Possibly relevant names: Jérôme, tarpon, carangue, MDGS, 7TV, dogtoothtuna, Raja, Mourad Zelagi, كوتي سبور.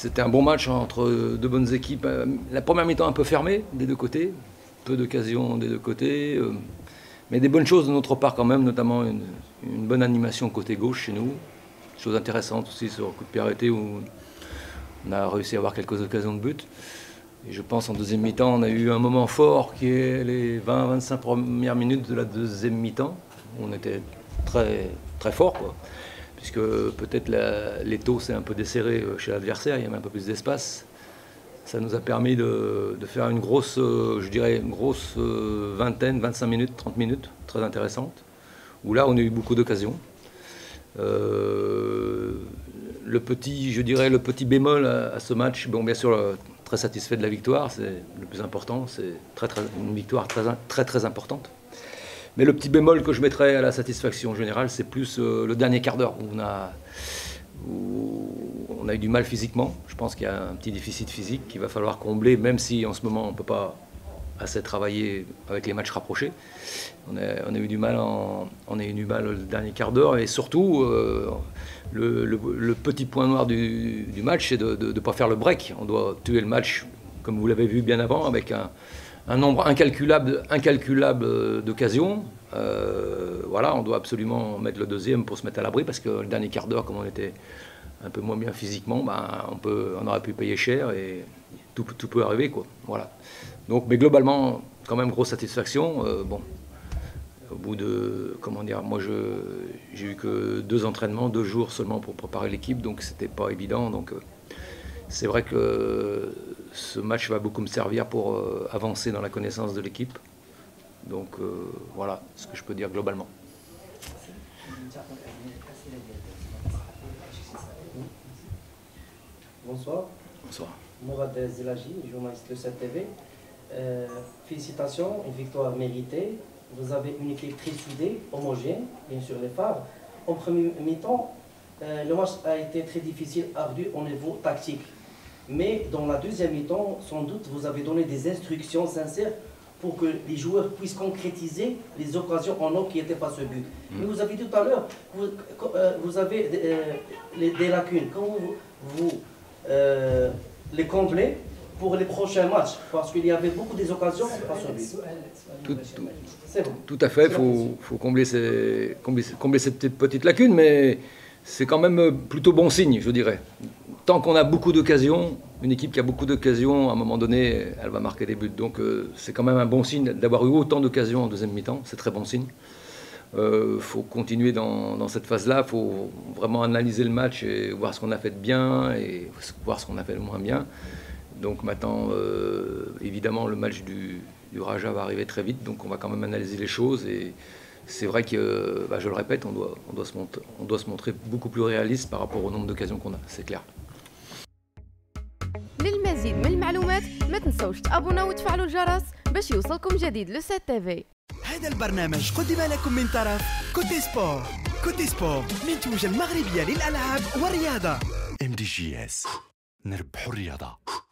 C'était un bon match entre deux bonnes équipes. La première mi-temps un peu fermée des deux côtés, peu d'occasions des deux côtés, mais des bonnes choses de notre part quand même, notamment une bonne animation côté gauche chez nous. Chose intéressante aussi sur coup de pied arrêté où on a réussi à avoir quelques occasions de but. Et je pense en deuxième mi-temps, on a eu un moment fort qui est les 20-25 premières minutes de la deuxième mi-temps. On était très fort, quoi. Puisque peut-être l'étau s'est un peu desserré chez l'adversaire, il y avait un peu plus d'espace. Ça nous a permis de faire une grosse, je dirais, une grosse vingtaine, 25 minutes, 30 minutes, très intéressante, où là on a eu beaucoup d'occasions. Le petit bémol à ce match, bon, bien sûr, très satisfait de la victoire, c'est le plus important, c'est une victoire très importante. Mais le petit bémol que je mettrais à la satisfaction générale, c'est plus le dernier quart d'heure où on a eu du mal physiquement. Je pense qu'il y a un petit déficit physique qu'il va falloir combler, même si en ce moment on ne peut pas assez travailler avec les matchs rapprochés. On a eu du mal le dernier quart d'heure, et surtout le petit point noir du match, c'est de ne pas faire le break. On doit tuer le match, comme vous l'avez vu bien avant, avec un nombre incalculable d'occasions. Voilà, on doit absolument mettre le deuxième pour se mettre à l'abri, parce que le dernier quart d'heure, comme on était un peu moins bien physiquement, ben on aurait pu payer cher et tout peut arriver, quoi. Voilà. Donc, mais globalement, quand même grosse satisfaction. Bon, au bout de, comment dire, moi j'ai eu que deux entraînements, 2 jours seulement pour préparer l'équipe, donc c'était pas évident. Donc c'est vrai que ce match va beaucoup me servir pour avancer dans la connaissance de l'équipe. Donc voilà ce que je peux dire globalement. Bonsoir. Bonsoir. Mourad Zelagi, journaliste de 7TV. Félicitations, une victoire méritée. Vous avez une équipe très soudée, homogène, bien sûr les phares. En premier mi-temps, le match a été très difficile, ardu au niveau tactique. Mais dans la deuxième mi-temps, sans doute, vous avez donné des instructions sincères pour que les joueurs puissent concrétiser les occasions en or qui n'étaient pas ce but. Mais vous avez dit tout à l'heure, vous avez des lacunes. Comment vous les comblez pour les prochains matchs? Parce qu'il y avait beaucoup des occasions pas ce but. Tout à fait, il faut combler cette petite lacune, mais c'est quand même plutôt bon signe, je dirais. Tant qu'on a beaucoup d'occasions, une équipe qui a beaucoup d'occasions, à un moment donné, elle va marquer des buts. Donc c'est quand même un bon signe d'avoir eu autant d'occasions en deuxième mi-temps, c'est très bon signe. Faut continuer dans cette phase-là, il faut vraiment analyser le match et voir ce qu'on a fait de bien et voir ce qu'on a fait de moins bien. Donc maintenant, évidemment, le match du Raja va arriver très vite, donc on va quand même analyser les choses. Et c'est vrai que, bah, je le répète, on doit se montrer beaucoup plus réaliste par rapport au nombre d'occasions qu'on a, c'est clair. للمزيد من المعلومات ما تنسوش تابوناو وتفعلوا الجرس باش يوصلكم جديد لو 7TV. هذا البرنامج قدم لكم من طرف كوتي سبور منتوجة المغربية للألعاب والرياضة MDGS. نربحوا الرياضة.